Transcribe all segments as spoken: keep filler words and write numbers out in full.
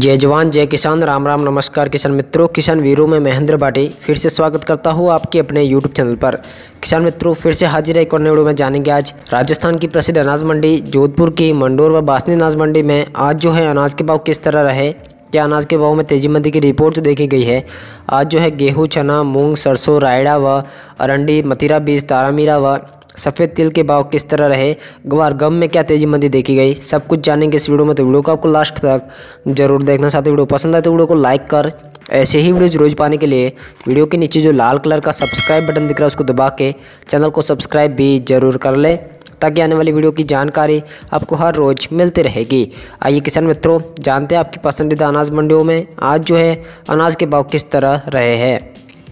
जय जवान जय किसान। राम राम, नमस्कार किसान मित्रों। किसान वीरों में महेंद्र भाटी फिर से स्वागत करता हूँ आपके अपने यूट्यूब चैनल पर। किसान मित्रों फिर से हाजिर है एक और नए वीडियो में। जानेंगे आज राजस्थान की प्रसिद्ध अनाज मंडी जोधपुर की मंडोर व बासनी अनाज मंडी में आज जो है अनाज के भाव किस तरह रहे, क्या अनाज के भाव में तेजी मंदी की रिपोर्ट देखी गई है। आज जो है गेहूँ, चना, मूँग, सरसों, रायड़ा व अरंडी, मतीरा बीज, तारामीरा व सफ़ेद तिल के भाव किस तरह रहे। ग्वार गम में क्या तेजी मंदी देखी गई, सब कुछ जानेंगे इस वीडियो में। तो वीडियो को आपको लास्ट तक जरूर देखना। साथ ही वीडियो पसंद आए तो वीडियो को लाइक कर ऐसे ही वीडियोज रोज पाने के लिए वीडियो के नीचे जो लाल कलर का सब्सक्राइब बटन दिख रहा है उसको दबा के चैनल को सब्सक्राइब भी जरूर कर ले, ताकि आने वाली वीडियो की जानकारी आपको हर रोज़ मिलती रहेगी। आइए किसान मित्रों जानते हैं आपकी पसंदीदा अनाज मंडियों में आज जो है अनाज के भाव किस तरह रहे हैं।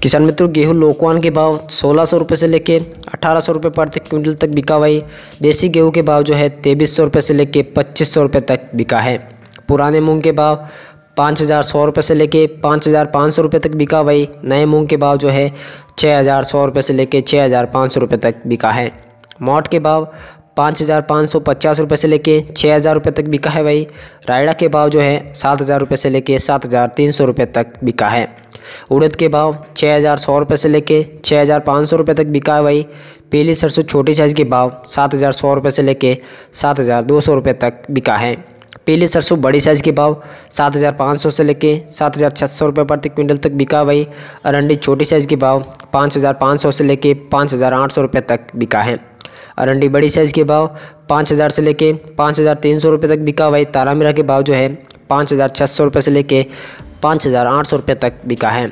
किसान मित्रों गेहूं लोकवान के भाव सोलह सौ रुपये से लेकर अठारह सौ रुपये प्रति क्विंटल तक बिका हुआ है। देसी गेहूं के भाव जो है तेईस सौ रुपये से लेकर पच्चीस सौ रुपये तक बिका है। पुराने मूंग के भाव पाँच हज़ार सौ रुपये से लेकर पाँच हज़ार पाँच सौ रुपये तक बिका हुआ है। नए मूंग के भाव जो है छः हज़ार सौ रुपये से लेकर छः हज़ार पाँच सौ रुपये तक बिका है। मोठ के भाव पाँच हज़ार पाँच सौ पचास रुपये से लेकर छः हज़ार रुपये तक बिका है भाई। रायड़ा के भाव जो है सात हज़ार रुपये से लेकर सात हज़ार तीन सौ रुपये तक बिका है। उड़द के भाव छः हज़ार सौ रुपये से लेकर छः हज़ार पाँच सौ रुपये तक बिका है भाई। पीली सरसों छोटी साइज़ के भाव सात हज़ार सौ रुपये से लेकर सात हज़ार दो सौ रुपये तक बिका है। पीली सरसों बड़ी साइज़ के भाव सात हज़ार पाँच सौ से लेकर सात हज़ार छः सौ रुपये प्रति क्विंटल तक बिका है भाई। अरंडी छोटी साइज़ के भाव पाँच हज़ार पाँच सौ से लेकर पाँच हज़ार आठ सौ रुपये तक बिका है। अरंडी बड़ी साइज़ के भाव पाँच हज़ार से लेकर पाँच हज़ार तीन सौ रुपये तक बिका है भाई। तारामीरा के भाव जो है पाँच हज़ार छः सौ रुपये से लेकर पाँच हज़ार आठ सौ रुपये तक बिका है।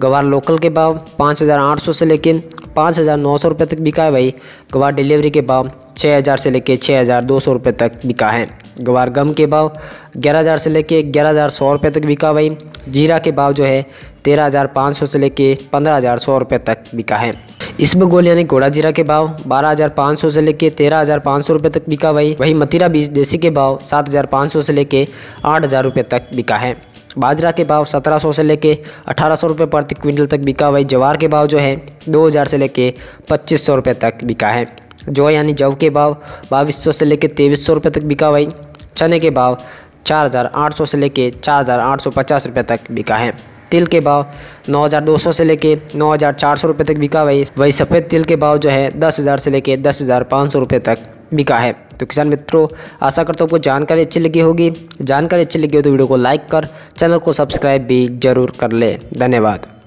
गवार लोकल के भाव पाँच हज़ार आठ सौ से लेकर पाँच हज़ार नौ सौ रुपये तक बिका है भाई। गवार डिलीवरी के भाव छः हज़ार से लेकर छः हज़ार दो सौ रुपये तक बिका है। गवार गम के भाव ग्यारह हज़ार से लेकर ग्यारह हज़ार सौ रुपये तक बिका है भाई। जीरा के भाव जो है तेरह हज़ार पाँच सौ से लेकर पंद्रह हज़ार सौ रुपये तक बिका है। इसबगोल यानी घोड़ा जीरा के भाव बारह हज़ार पाँच सौ से लेकर तेरह हज़ार पाँच सौ रुपये तक बिका भाई। वही मतीरा बीज देसी के भाव सात हज़ार पाँच सौ से लेकर आठ हज़ार रुपये तक बिका है। बाजरा के भाव सत्रह सौ से लेके अठारह सौ रुपये प्रति क्विंटल तक बिका हुआ है। ज्वार के भाव जो है दो हज़ार से लेके पच्चीस सौ रुपये तक बिका है। जौ यानी जव के भाव बाईस सौ से लेके तेईस सौ रुपये तक बिका हुआ है। चने के भाव चार हज़ार आठ सौ से लेके चार हज़ार आठ सौ पचास रुपये तक बिका है। तिल के भाव नौ हज़ार दो सौ से लेके नौ हज़ार चार सौ रुपये तक बिका हुआ है। वही सफ़ेद तिल के भाव जो है दस हज़ार से लेके दस हज़ार पाँच सौ रुपये तक बिका है। तो किसान मित्रों आशा करता हूँ आपको जानकारी अच्छी लगी होगी। जानकारी अच्छी लगी हो तो वीडियो को लाइक कर चैनल को सब्सक्राइब भी जरूर कर ले। धन्यवाद।